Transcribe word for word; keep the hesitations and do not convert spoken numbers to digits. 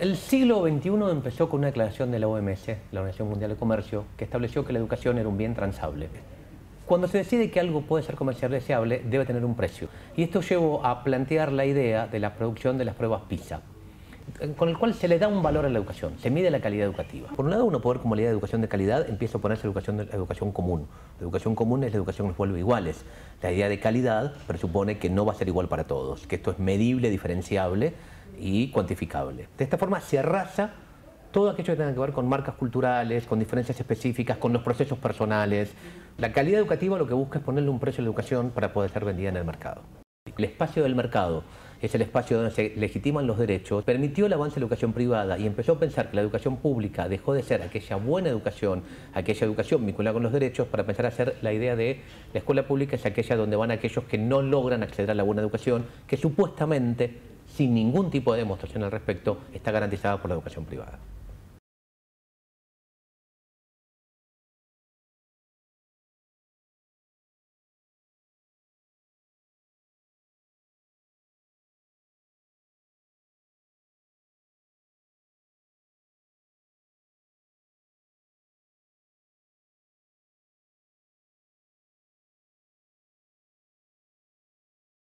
El siglo veintiuno empezó con una declaración de la O M S, la Organización Mundial de Comercio, que estableció que la educación era un bien transable. Cuando se decide que algo puede ser comercial deseable, debe tener un precio. Y esto llevó a plantear la idea de la producción de las pruebas PISA, con el cual se le da un valor a la educación, se mide la calidad educativa. Por un lado, uno puede ver como la idea de educación de calidad empieza a ponerse educación, educación común. La educación común es la educación que nos vuelve iguales. La idea de calidad presupone que no va a ser igual para todos, que esto es medible, diferenciable y cuantificable. De esta forma se arrasa todo aquello que tenga que ver con marcas culturales, con diferencias específicas, con los procesos personales. La calidad educativa lo que busca es ponerle un precio a la educación para poder ser vendida en el mercado. El espacio del mercado es el espacio donde se legitiman los derechos, permitió el avance de la educación privada y empezó a pensar que la educación pública dejó de ser aquella buena educación, aquella educación vinculada con los derechos, para pensar a hacer la idea de la escuela pública es aquella donde van aquellos que no logran acceder a la buena educación, que supuestamente, sin ningún tipo de demostración al respecto, está garantizada por la educación privada.